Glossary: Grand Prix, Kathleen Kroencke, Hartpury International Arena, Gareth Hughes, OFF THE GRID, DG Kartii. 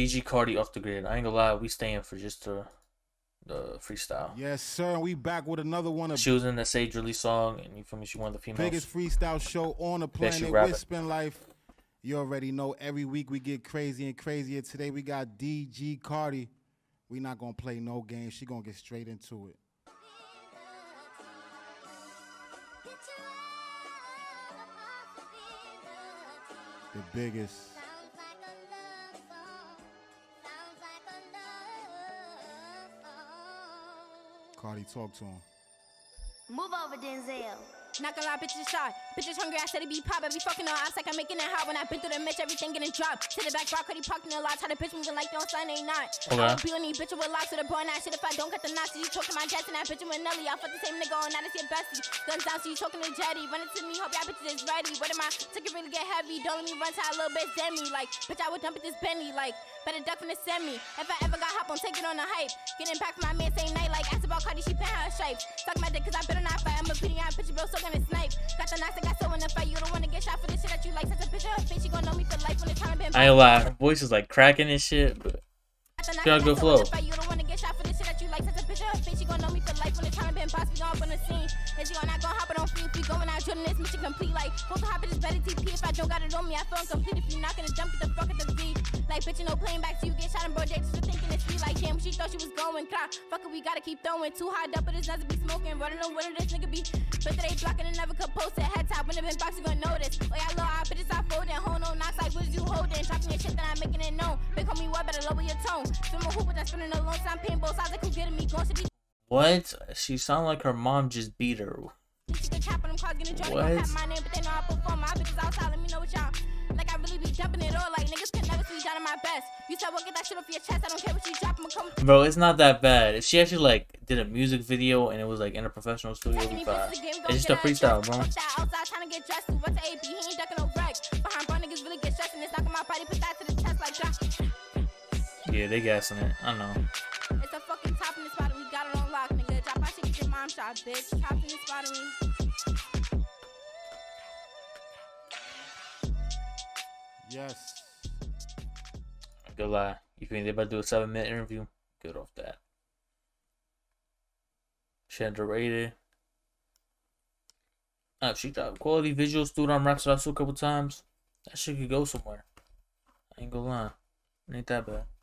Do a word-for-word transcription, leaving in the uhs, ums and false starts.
D G Kartii off the grid. I ain't gonna lie, we staying for just the the freestyle. Yes, sir. We back with another one of. She was in the Sage release song, and you feel me? She one of the females. Biggest freestyle show on the planet. With Spin Life. You already know. Every week we get crazy and crazier. Today we got D G Kartii. We not gonna play no game. She gonna get straight into it. The biggest. Kartii, talk to him. Move over, Denzel. Not gonna lie, bitches shy. Bitches hungry, I said it be pop. I be fucking on ice like I'm making it hot. When I been through the mitch, everything getting dropped. To the back, rock, Kartii parked in the lot. How the bitch moving like on Sunday night. I be on these bitches with locks with a boy and I shit. If I don't get the knots, so you talking my jets and I bitch with Nelly. I fuck the same nigga on that is your bestie. Guns down, so you talking to Jetty. Running to me, hope y'all bitches is ready. What am I? Took it really get heavy. Don't let me run to a little bit, damn me. Like, bitch, I would dump it this Benny. Like, better duck from the semi. If I ever got hop on, take it on the hype. Getting back from my man same night. Like, ask about Kartii, she been her shape. Suck my dick, cause I better not fight. I'm a pretty young bitch, bro, so gonna snipe. Got the knocks, I got so in the fight. You don't wanna get shot for the shit that you like. Such a bitch, a bitch, you gonna know me for life when it's time to be. I ain't lie, her voice is like cracking and shit, but she got a good flow. You don't wanna get shot for the shit that you like. Such a bitch, a bitch, you gonna know me for life when it's time to be. Boss, we gon' up on the scene. Is you all not gonna hop it on free? If we going out, Jordan, this mission complete. Like, both hop it is better T P. If I don't got it on me, I feel incomplete. If you not gonna jump, get the fuck at the beat. Like, bitch, you know, playing back to you get shot in broad day. Just for thinking it's free. Like, damn, she thought she was going. God, fuck it, we gotta keep throwing. Too high up, but it's nothing be smoking. Running on winter, this nigga be. But they blocking and never could post it. Head top, when it been box, you gon' notice. Oh, yeah, low, I put it off folding. Hold on, knocks like, what is you holding? Dropping your shit, then I'm making it known. Big homie, what? Better lower your tone. Swim a hoop, but I'm spinning a long time. Paying both sides, like, who getting me? Going to be. What? She sound like her mom just beat her. What? Like I really be jumping it all, like niggas can never see down in my best. You said we'll get that shit off your chest. I don't care what you drop, I'ma come. Bro, it's not that bad. If she actually like did a music video and it was like in a professional studio, it'd be fine. It's just a freestyle, bro. Outside trying to get dressed. What's the A P? He ain't ducking no wreck. Behind bar niggas really get stressed and it's knocking my body. Put that to the test like that. Yeah, they gassing it. I know. It's a fucking top in the spot. We got it on lock, nigga. Drop my shit, get your mom shot, bitch. Top in the spot. Yes. Good lie. You think they about to do a seven minute interview? Good off that. She underrated. Oh, she got quality visuals. Dude on Rockstar a couple times. That shit could go somewhere. I ain't gonna lie. It ain't that bad.